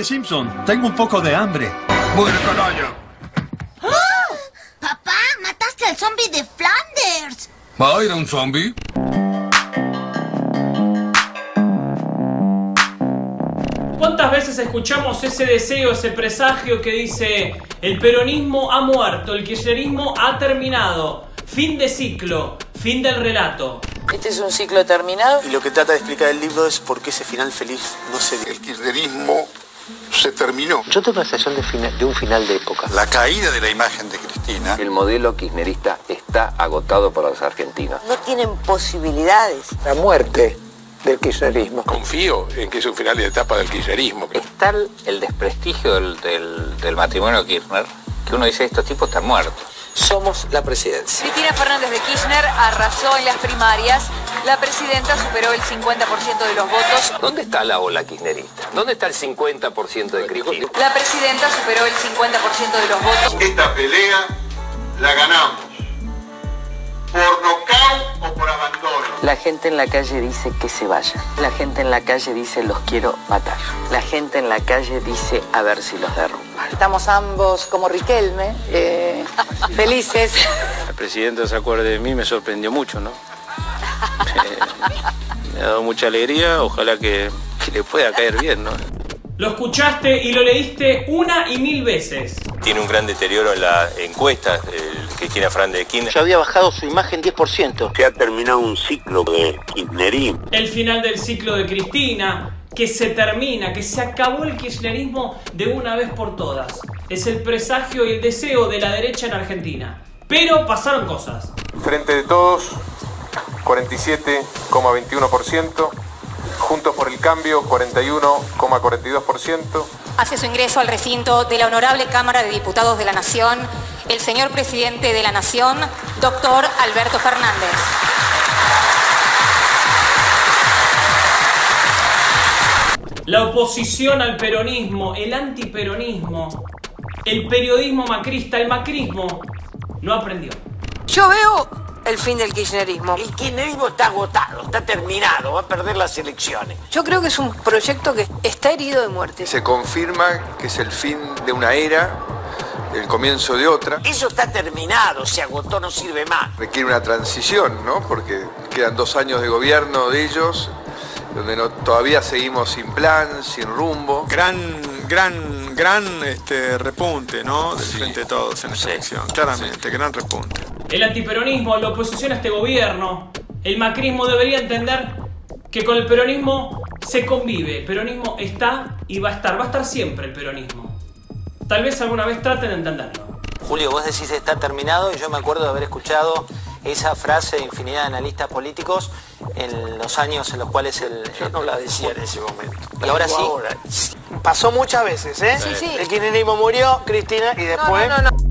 Oye, Simpson, tengo un poco de hambre. ¡Voy de canalla! ¡Oh! ¡Papá, mataste al zombie de Flanders! ¿Va? ¿Era un zombie? ¿Cuántas veces escuchamos ese deseo, ese presagio que dice: el peronismo ha muerto, el kirchnerismo ha terminado, fin de ciclo, fin del relato? Este es un ciclo terminado. Y lo que trata de explicar el libro es por qué ese final feliz no se dio. El kirchnerismo se terminó. Yo tengo la sensación de un final de época. La caída de la imagen de Cristina. El modelo kirchnerista está agotado para los argentinos. No tienen posibilidades. La muerte del kirchnerismo. Confío en que es un final de etapa del kirchnerismo. Es tal el desprestigio del matrimonio Kirchner que uno dice: estos tipos están muertos. Somos la presidencia. Cristina Fernández de Kirchner arrasó en las primarias. La presidenta superó el 50% de los votos. ¿Dónde está la ola kirchnerista? ¿Dónde está el 50% de Cristina? La presidenta superó el 50% de los votos. Esta pelea la ganamos. ¿Por nocaut o por abandono? La gente en la calle dice que se vayan. La gente en la calle dice: los quiero matar. La gente en la calle dice: a ver si los derrumban. Estamos ambos como Riquelme, felices. La presidenta se acuerda de mí, me sorprendió mucho, ¿no? Me ha dado mucha alegría, ojalá que le pueda caer bien, ¿no? Lo escuchaste y lo leíste una y mil veces. Tiene un gran deterioro en las encuestas, Cristina Fernández de Kirchner. Ya había bajado su imagen 10%. Se ha terminado un ciclo de kirchnerismo. El final del ciclo de Cristina, que se termina, que se acabó el kirchnerismo de una vez por todas. Es el presagio y el deseo de la derecha en Argentina. Pero pasaron cosas. Frente de Todos, 47,21%. Juntos por el Cambio, 41,42%. Hace su ingreso al recinto de la Honorable Cámara de Diputados de la Nación, el señor Presidente de la Nación, doctor Alberto Fernández. La oposición al peronismo, el antiperonismo, el periodismo macrista, el macrismo, no aprendió. Yo veo el fin del kirchnerismo. El kirchnerismo está agotado, está terminado, va a perder las elecciones. Yo creo que es un proyecto que está herido de muerte. Se confirma que es el fin de una era, el comienzo de otra. Eso está terminado, se agotó, no sirve más. Requiere una transición, ¿no? Porque quedan 2 años de gobierno de ellos, donde todavía seguimos sin plan, sin rumbo. Gran repunte, ¿no? Del Frente de Todos en esta elección, claramente, gran repunte. El antiperonismo, la oposición a este gobierno, el macrismo debería entender que con el peronismo se convive. El peronismo está y va a estar siempre el peronismo. Tal vez alguna vez traten de entenderlo. Julio, vos decís está terminado y yo me acuerdo de haber escuchado esa frase de infinidad de analistas políticos en los años en los cuales yo no la decía en ese momento. Y ahora sí. Pasó muchas veces, ¿eh? Sí, sí. El kirchnerismo murió, Cristina, y después... No, no, no.